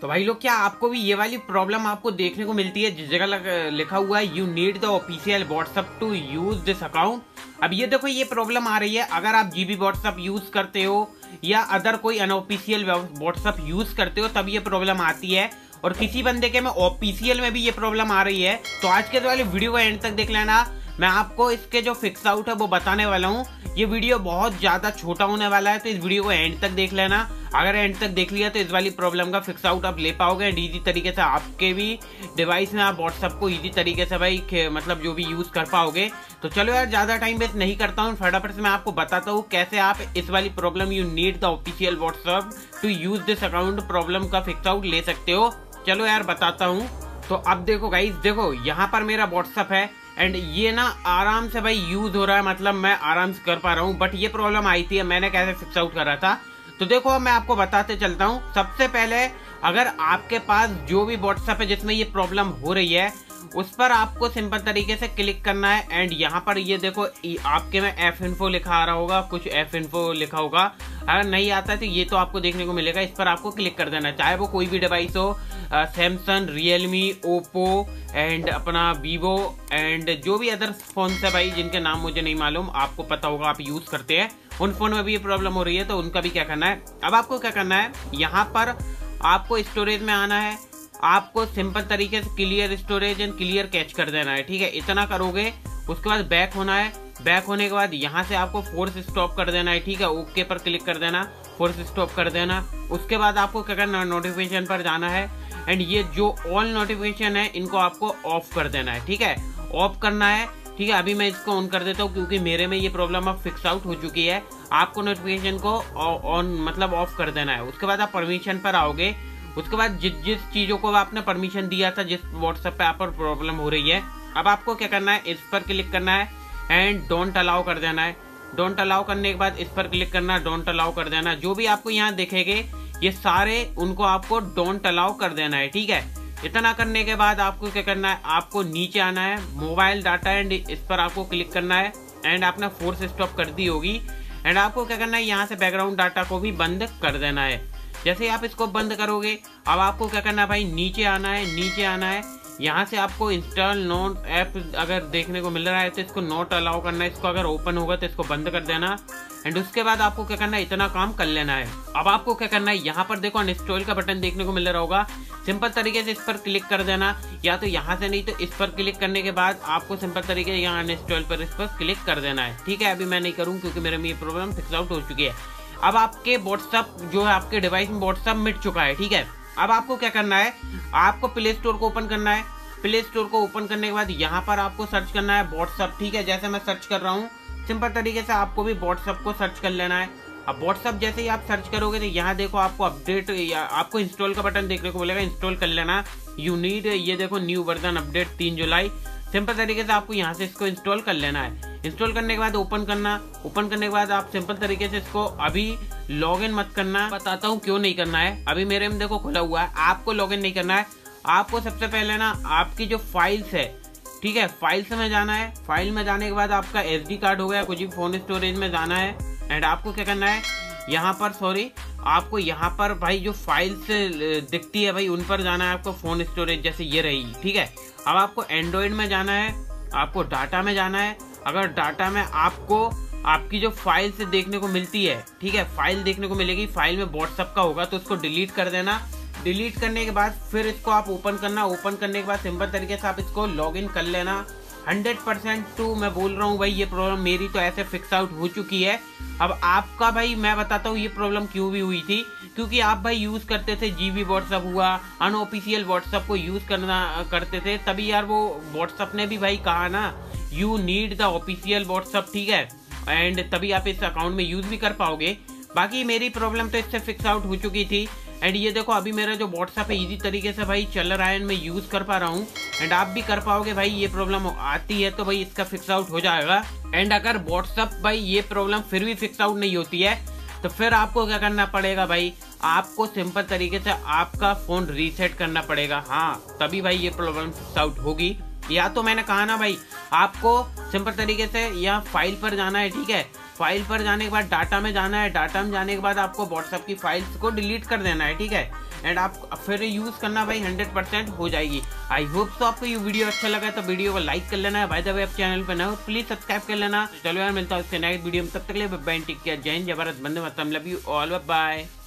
तो भाई लोग, क्या आपको भी ये वाली प्रॉब्लम आपको देखने को मिलती है? जिस जगह लिखा हुआ है you need the official WhatsApp to use this account. अब ये देखो, ये प्रॉब्लम आ रही है। अगर आप जीबी व्हाट्सएप यूज करते हो या अदर कोई अनऑफिशियल व्हाट्सएप यूज करते हो तब ये प्रॉब्लम आती है, और किसी बंदे के में ऑफिशियल में भी ये प्रॉब्लम आ रही है। तो आज के वाले वीडियो को एंड तक देख लेना, मैं आपको इसके जो फिक्स आउट है वो बताने वाला हूँ। ये वीडियो बहुत ज़्यादा छोटा होने वाला है, तो इस वीडियो को एंड तक देख लेना। अगर एंड तक देख लिया तो इस वाली प्रॉब्लम का फिक्स आउट आप ले पाओगे एंड ईजी तरीके से आपके भी डिवाइस में आप व्हाट्सएप को ईजी तरीके से भाई मतलब जो भी यूज़ कर पाओगे। तो चलो यार, ज़्यादा टाइम वेस्ट नहीं करता हूँ, फटाफट से मैं आपको बताता हूँ कैसे आप इस वाली problem you need the official WhatsApp to use this account problem का फिक्स आउट ले सकते हो। चलो यार बताता हूँ। तो अब देखो गाइज, देखो यहाँ पर मेरा व्हाट्सएप है एंड ये ना आराम से भाई यूज़ हो रहा है, मतलब मैं आराम से कर पा रहा हूँ। बट ये प्रॉब्लम आई थी, मैंने कैसे फिक्स आउट करा था तो देखो मैं आपको बताते चलता हूँ। सबसे पहले अगर आपके पास जो भी व्हाट्सएप है जिसमें ये प्रॉब्लम हो रही है उस पर आपको सिंपल तरीके से क्लिक करना है एंड यहाँ पर ये देखो आपके में एफ इन्फो लिखा आ रहा होगा, कुछ एफ इन्फो लिखा होगा। अगर नहीं आता है तो ये तो आपको देखने को मिलेगा, इस पर आपको क्लिक कर देना, चाहे वो कोई भी डिवाइस हो, सैमसंग, रियलमी, ओप्पो एंड अपना वीवो एंड जो भी अदर फोन्स है भाई जिनके नाम मुझे नहीं मालूम, आपको पता होगा आप यूज़ करते हैं, उन फोन में भी ये प्रॉब्लम हो रही है। तो उनका भी क्या करना है, अब आपको क्या करना है, यहाँ पर आपको स्टोरेज में आना है, आपको सिंपल तरीके से clear storage and clear cache कर देना है, ठीक है। इतना करोगे उसके बाद बैक होना है, बैक होने के बाद यहाँ से आपको फोर्स स्टॉप कर देना है, ठीक है, ओके पर क्लिक कर देना, फोर्स स्टॉप कर देना। उसके बाद आपको क्या करना है, नोटिफिकेशन पर जाना है एंड ये जो ऑल नोटिफिकेशन है इनको आपको ऑफ कर देना है, ठीक है, ऑफ करना है, ठीक है। अभी मैं इसको ऑन कर देता हूँ क्योंकि मेरे में ये प्रॉब्लम अब फिक्स आउट हो चुकी है। आपको नोटिफिकेशन को ऑन मतलब ऑफ कर देना है। उसके बाद आप परमिशन पर आओगे, उसके बाद जिस चीज़ों को आपने परमिशन दिया था, जिस व्हाट्सएप पे आप पर प्रॉब्लम हो रही है, अब आपको क्या करना है, इस पर क्लिक करना है एंड डोंट अलाउ कर देना है। डोंट अलाउ करने के बाद इस पर क्लिक करना, डोंट अलाउ कर देना। जो भी आपको यहाँ देखेंगे ये सारे उनको आपको डोंट अलाउ कर देना है, ठीक है। इतना करने के बाद आपको क्या करना है, आपको नीचे आना है, मोबाइल डाटा एंड इस पर आपको क्लिक करना है एंड आपने फोर्स स्टॉप कर दी होगी एंड आपको क्या करना है, यहाँ से बैकग्राउंड डाटा को भी बंद कर देना है। जैसे आप इसको बंद करोगे अब आपको क्या करना है भाई, नीचे आना है, नीचे आना है, यहाँ से आपको इंस्टॉल नॉट ऐप अगर देखने को मिल रहा है तो इसको नॉट अलाउ करना है, इसको अगर ओपन होगा तो इसको बंद कर देना एंड उसके बाद आपको क्या करना है, इतना काम कर लेना है। अब आपको क्या करना है, यहाँ पर देखो अनइंस्टॉल का बटन देखने को मिल रहा होगा, सिंपल तरीके से इस पर क्लिक कर देना, या तो यहाँ से नहीं तो इस पर क्लिक करने के बाद आपको सिंपल तरीके से यहाँ अनइंस्टॉल पर इस पर क्लिक कर देना है, ठीक है। अभी मैं नहीं करूँ क्योंकि मेरे में ये प्रॉब्लम फिक्स आउट हो चुकी है। अब आपके व्हाट्सएप जो है आपके डिवाइस में व्हाट्सएप मिट चुका है, ठीक है। अब आपको क्या करना है, आपको प्ले स्टोर को ओपन करना है, प्ले स्टोर को ओपन करने के बाद यहाँ पर आपको सर्च करना है व्हाट्सएप, ठीक है। जैसे मैं सर्च कर रहा हूँ सिंपल तरीके से आपको भी व्हाट्सएप को सर्च कर लेना है। अब व्हाट्सएप जैसे ही आप सर्च करोगे तो यहाँ देखो आपको अपडेट या आपको इंस्टॉल का बटन देखने को मिलेगा, इंस्टॉल कर लेना, यू नीड, ये देखो न्यू वर्जन अपडेट 3 जुलाई। सिंपल तरीके से आपको यहाँ से इसको इंस्टॉल कर लेना है। इंस्टॉल करने के बाद ओपन करना, ओपन करने के बाद आप सिंपल तरीके से इसको अभी लॉगिन मत करना, बताता हूँ क्यों नहीं करना है। अभी मेरे में देखो खुला हुआ है, आपको लॉगिन नहीं करना है। आपको सबसे पहले ना आपकी जो फाइल्स है, ठीक है, फाइल्स में जाना है, फाइल में जाने के बाद आपका एसडी कार्ड हो गया, कुछ भी फोन स्टोरेज में जाना है एंड आपको क्या करना है, यहाँ पर सॉरी आपको यहाँ पर भाई जो फाइल्स दिखती है भाई उन पर जाना है, आपको फोन स्टोरेज जैसे ये रही, ठीक है। अब आपको एंड्रॉयड में जाना है, आपको डाटा में जाना है। अगर डाटा में आपको आपकी जो फाइल से देखने को मिलती है, ठीक है, फाइल देखने को मिलेगी, फाइल में व्हाट्सएप का होगा तो उसको डिलीट कर देना। डिलीट करने के बाद फिर इसको आप ओपन करना, ओपन करने के बाद सिंपल तरीके से आप इसको लॉगिन कर लेना। 100% टू मैं बोल रहा हूँ भाई, ये प्रॉब्लम मेरी तो ऐसे फिक्स आउट हो चुकी है। अब आपका भाई मैं बताता हूँ ये प्रॉब्लम क्यों भी हुई थी, क्योंकि आप भाई यूज़ करते थे जीबी व्हाट्सएप हुआ, अनऑफिशियल व्हाट्सएप को यूज़ करना करते थे, तभी यार वो व्हाट्सएप ने भी भाई कहा ना you need the official WhatsApp, ठीक है, एंड तभी आप इस अकाउंट में यूज़ भी कर पाओगे। बाकी मेरी प्रॉब्लम तो इससे फिक्स आउट हो चुकी थी एंड ये देखो अभी मेरा जो व्हाट्सएप है इजी तरीके से भाई चल रहा है एंड मैं यूज़ कर पा रहा हूँ एंड आप भी कर पाओगे भाई। ये प्रॉब्लम आती है तो भाई इसका फिक्स आउट हो जाएगा एंड अगर व्हाट्सएप भाई ये प्रॉब्लम फिर भी फिक्स आउट नहीं होती है तो फिर आपको क्या करना पड़ेगा भाई, आपको सिंपल तरीके से आपका फ़ोन रीसेट करना पड़ेगा, हाँ तभी भाई ये प्रॉब्लम फिक्स आउट होगी। या तो मैंने कहा ना भाई आपको सिंपल तरीके से यहाँ फाइल पर जाना है, ठीक है, फाइल पर जाने के बाद डाटा में जाना है, डाटा में जाने के बाद आपको व्हाट्सएप की फाइल्स को डिलीट कर देना है, ठीक है। एंड आप फिर यूज़ करना भाई 100% हो जाएगी। आई होप तो आपको ये वीडियो अच्छा लगा, तो वीडियो को लाइक कर लेना। बाय द वे आप चैनल पर नए हो प्लीज़ सब्सक्राइब कर लेना। चलो यार मिलता है उससे नेक्स्ट वीडियो में, तब तक के लिए बाय बाय, टेक केयर, जय हिंद, जय भारत, वंदे मातरम, लव यू ऑल, बाय।